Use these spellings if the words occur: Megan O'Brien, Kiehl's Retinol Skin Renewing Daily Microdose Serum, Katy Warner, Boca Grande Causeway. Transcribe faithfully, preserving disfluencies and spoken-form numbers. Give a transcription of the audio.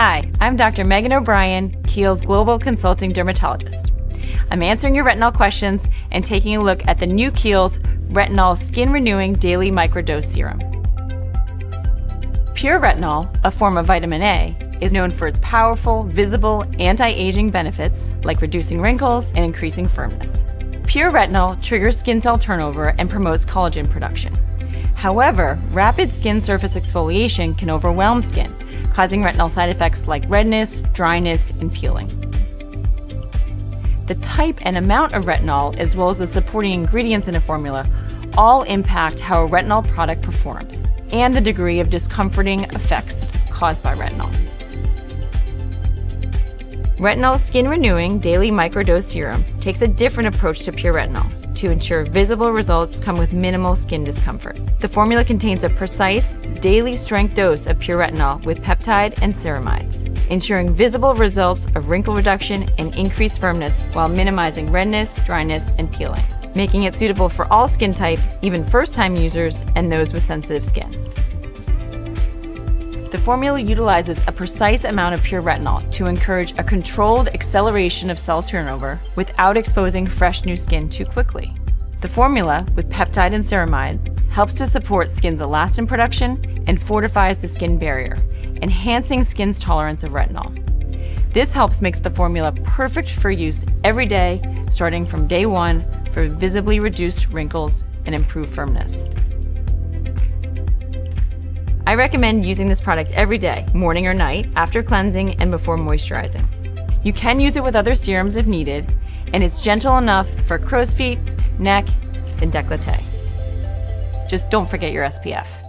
Hi, I'm Doctor Megan O'Brien, Kiehl's Global Consulting Dermatologist. I'm answering your retinol questions and taking a look at the new Kiehl's Retinol Skin Renewing Daily Microdose Serum. Pure retinol, a form of vitamin A, is known for its powerful, visible, anti-aging benefits like reducing wrinkles and increasing firmness. Pure retinol triggers skin cell turnover and promotes collagen production. However, rapid skin surface exfoliation can overwhelm skin, causing retinol side effects like redness, dryness, and peeling. The type and amount of retinol, as well as the supporting ingredients in a formula, all impact how a retinol product performs and the degree of discomforting effects caused by retinol. Retinol Skin Renewing Daily Microdose Serum takes a different approach to pure retinol to ensure visible results come with minimal skin discomfort. The formula contains a precise, daily strength dose of pure retinol with peptide and ceramides, ensuring visible results of wrinkle reduction and increased firmness while minimizing redness, dryness, and peeling, making it suitable for all skin types, even first-time users and those with sensitive skin. The formula utilizes a precise amount of pure retinol to encourage a controlled acceleration of cell turnover without exposing fresh new skin too quickly. The formula, with peptide and ceramide, helps to support skin's elastin production and fortifies the skin barrier, enhancing skin's tolerance of retinol. This helps make the formula perfect for use every day, starting from day one, for visibly reduced wrinkles and improved firmness. I recommend using this product every day, morning or night, after cleansing and before moisturizing. You can use it with other serums if needed, and it's gentle enough for crow's feet, neck, and décolleté. Just don't forget your S P F.